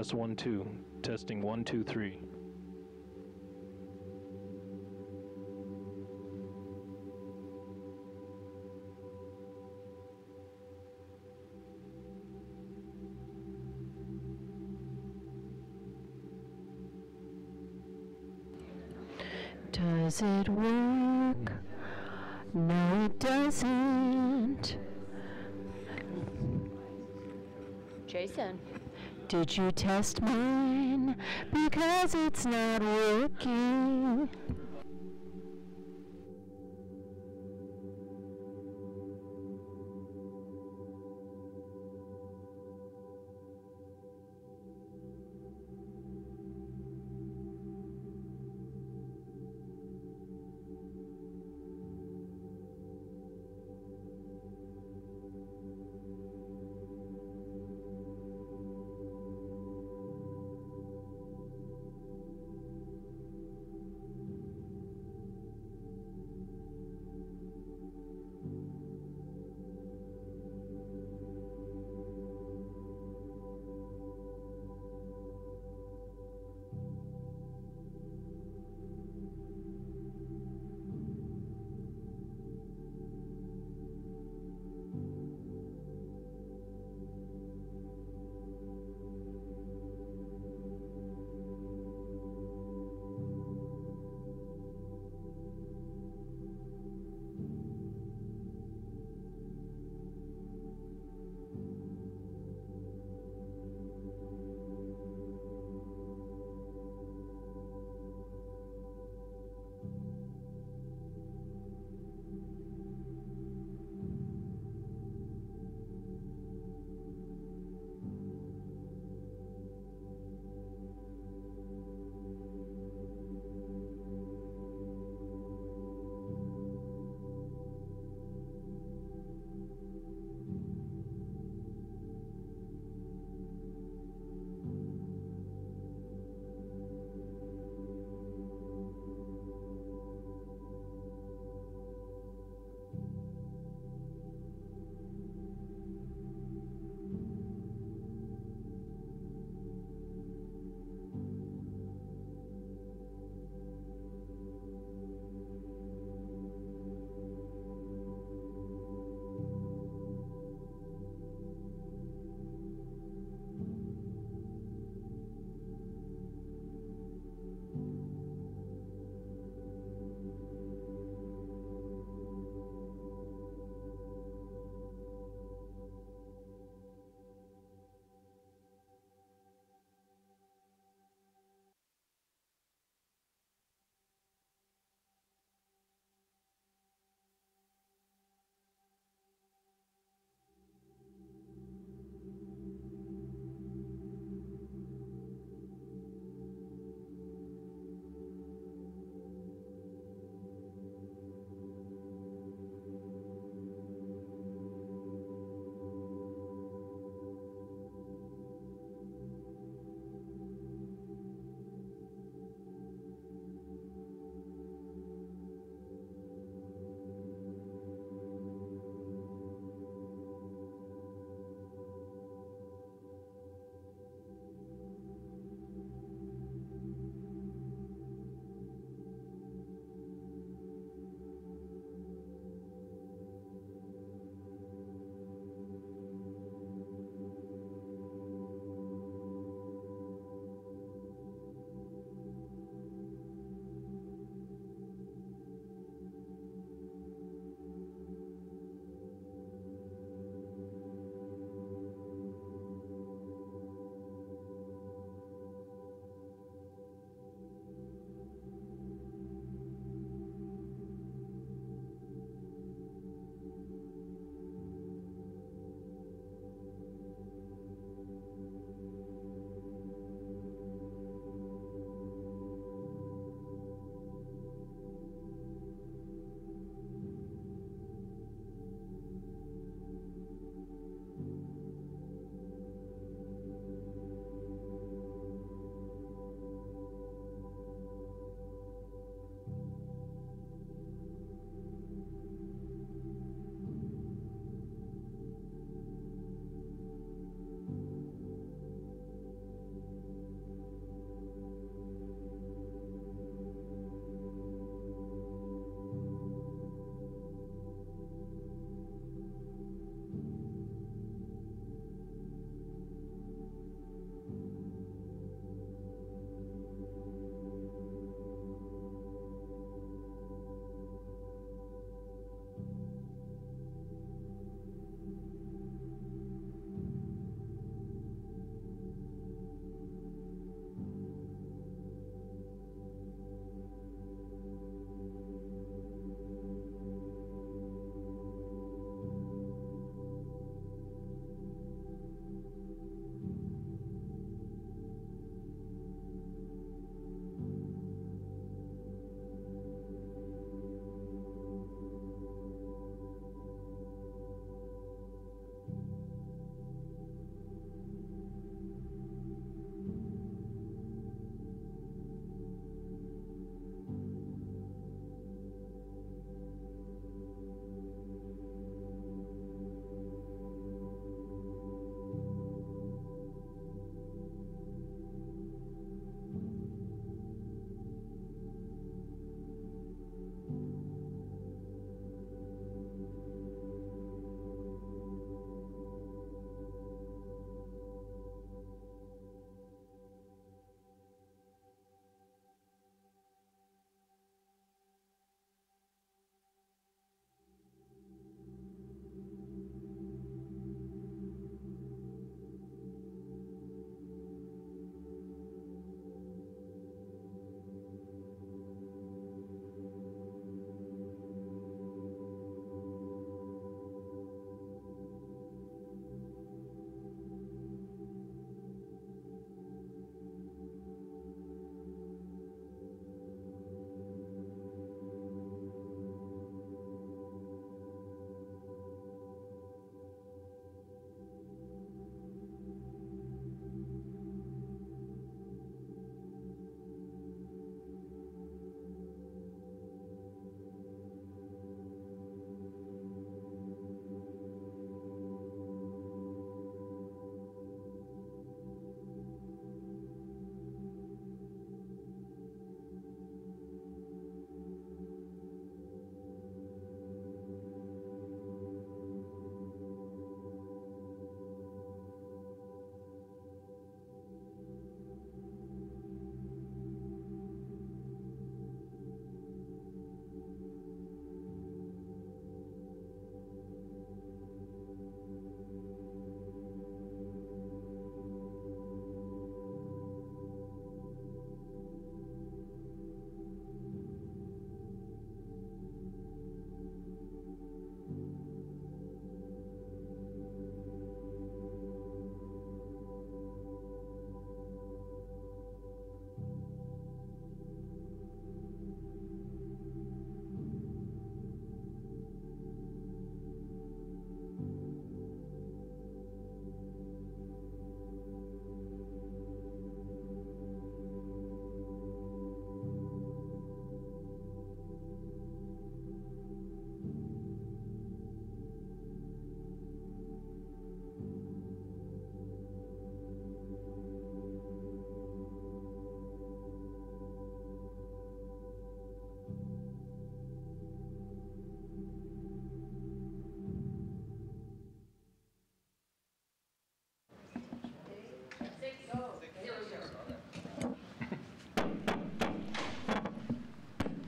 Test 1, 2. Testing 1, 2, 3. Does it work? No, it doesn't. Jason, did you test mine? Because it's not working.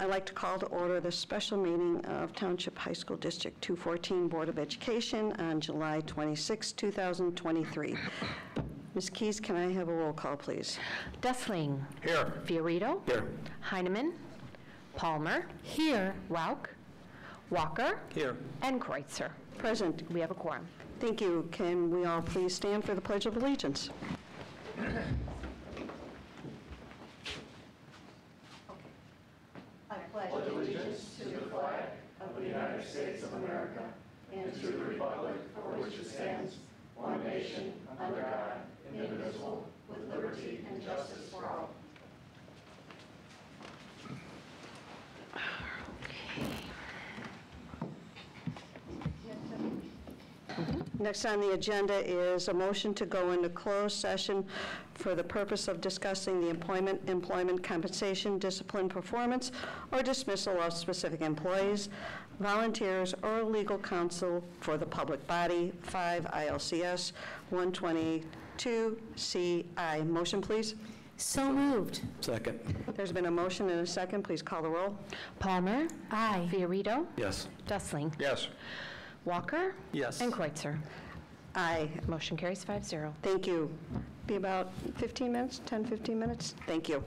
I'd like to call to order the special meeting of Township High School District 214 Board of Education on July 26, 2023. Ms. Keyes, can I have a roll call, please? Dessling. Here. Fiorito. Here. Heineman. Palmer. Here. Rauch. Walker. Here. And Kreutzer. Present. We have a quorum. Thank you. Can we all please stand for the Pledge of Allegiance? I pledge allegiance to the flag of the United States of America and to the republic for which it stands, one nation, under God, indivisible, with liberty and justice for all. Next on the agenda is a motion to go into closed session for the purpose of discussing the employment compensation, discipline, performance, or dismissal of specific employees, volunteers, or legal counsel for the public body, 5 ILCS 122 CI. Motion, please. So moved. Second. There's been a motion and a second. Please call the roll. Palmer. Aye. Fiorito. Yes. Dessling. Yes. Walker? Yes. And Kreutzer? Aye. Motion carries 5-0. Thank you. Be about 15 minutes, 10, 15 minutes. Thank you.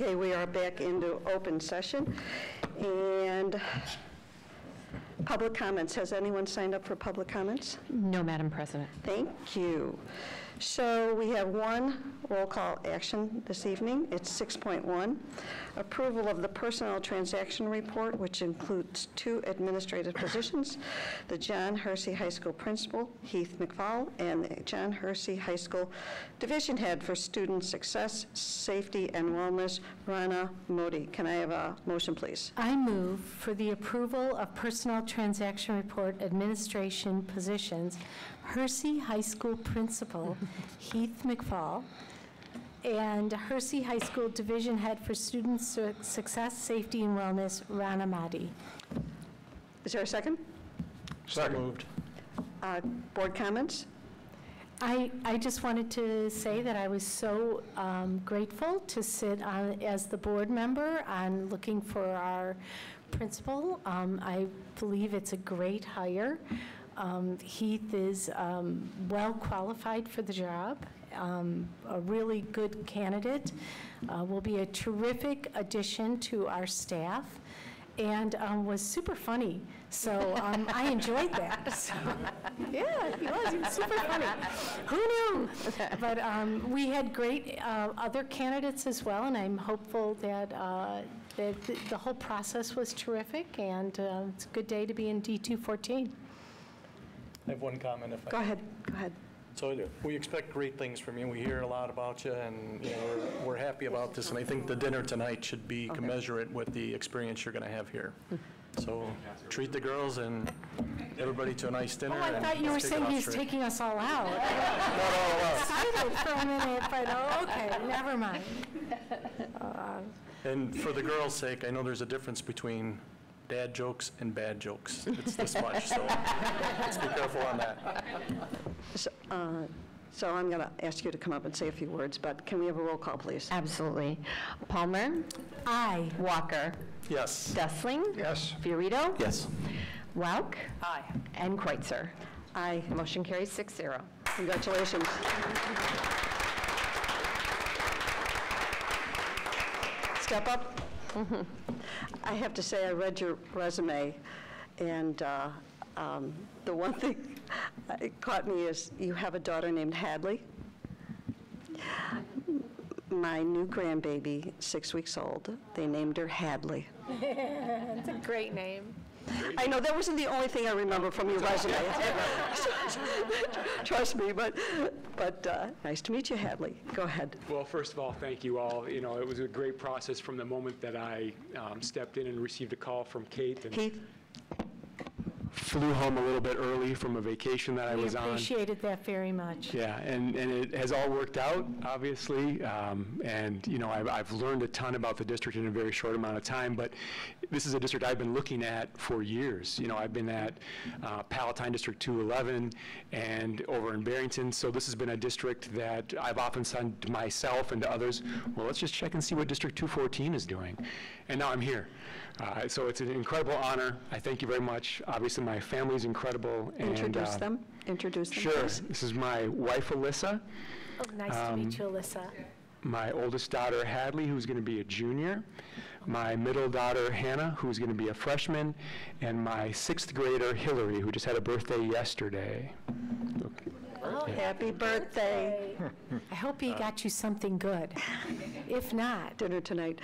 Okay, we are back into open session. And public comments. Has anyone signed up for public comments? No, Madam President. Thank you. So we have one roll call action this evening. It's 6.1, approval of the personnel transaction report, which includes two administrative positions, the John Hersey High School principal, Heath McFall, and the John Hersey High School division head for student success, safety, and wellness, Rana Modi. Can I have a motion, please? I move for the approval of personnel transaction report administration positions, Hersey High School principal, Heath McFall, and Hersey High School division head for student success, safety, and wellness, Rana Modi. Is there a second? Second. Moved. Board comments? I just wanted to say that I was so grateful to sit on as the board member on looking for our principal. I believe it's a great hire. Heath is well qualified for the job, a really good candidate, will be a terrific addition to our staff, and was super funny. So I enjoyed that. So, yeah, he was super funny. Who knew? But we had great other candidates as well, and I'm hopeful that the whole process was terrific, and it's a good day to be in D214. I have one comment if I can. Go ahead. So we expect great things from you. We hear a lot about you, and you know, we're happy about this, and I think the dinner tonight should be commensurate with the experience you're going to have here. So treat the girls and everybody to a nice dinner. Oh, I thought you were saying he's taking us all out. Not all of us. I was excited for a minute, but oh, okay, never mind. And for the girls' sake, I know there's a difference between dad jokes and bad jokes. It's this much, so let's be careful on that. So I'm going to ask you to come up and say a few words, but can we have a roll call, please? Absolutely. Palmer? Aye. Walker? Yes. Dessling? Yes. Fiorito? Yes. Welk? Aye. And Kreutzer? Aye. Motion carries 6-0. Congratulations. Step up. Mm-hmm. I have to say I read your resume, and the one thing that caught me is you have a daughter named Hadley. My new grandbaby, 6 weeks old, they named her Hadley. That's a great name. I know that wasn't the only thing I remember from your resume. Trust me, but nice to meet you, Hadley. Go ahead. Well, first of all, thank you all. You know, it was a great process from the moment that I stepped in and received a call from Kate. And Keith? Flew home a little bit early from a vacation that I was on. We appreciated that very much. Yeah, and it has all worked out, obviously. And you know, I've learned a ton about the district in a very short amount of time, but this is a district I've been looking at for years. You know, I've been at Palatine District 211 and over in Barrington, so this has been a district that I've often said to myself and to others, well, let's just check and see what District 214 is doing. And now I'm here. So it's an incredible honor. I thank you very much. Obviously, my family's incredible. Introduce them. Introduce them. Sure. Please. This is my wife, Alyssa. Oh, nice to meet you, Alyssa. My oldest daughter, Hadley, who's going to be a junior. My middle daughter, Hannah, who's going to be a freshman. And my sixth grader, Hillary, who just had a birthday yesterday. Okay. Oh, yeah. Happy birthday. I hope he got you something good. If not, dinner tonight.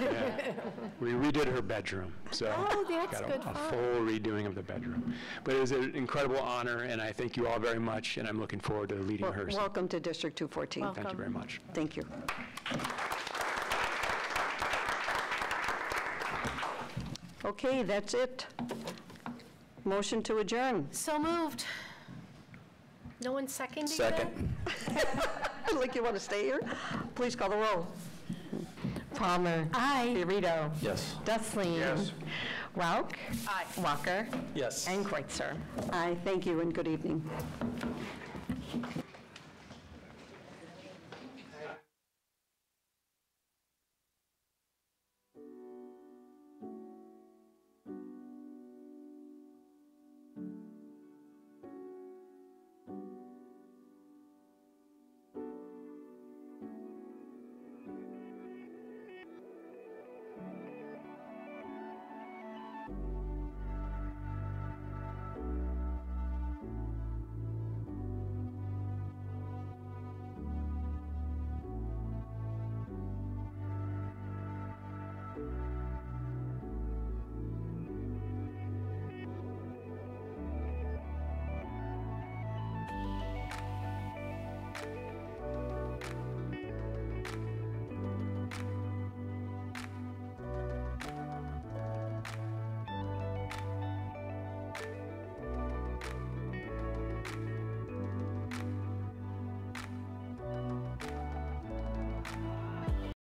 Yeah. We redid her bedroom, so got a full redoing of the bedroom. But it was an incredible honor, and I thank you all very much, and I'm looking forward to leading her. Welcome to District 214. Welcome. Thank you very much. Thank you. Okay, that's it. Motion to adjourn. So moved. No one seconded? Second. Like you want to stay here? Please call the roll. Palmer. Aye. Fiorito. Yes. Dessling. Yes. Welk. Aye. Walker. Yes. And Kreutzer. Aye. Thank you and good evening.